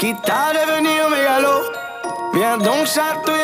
Quitter est venu au mégalo. Viens donc chatouiller.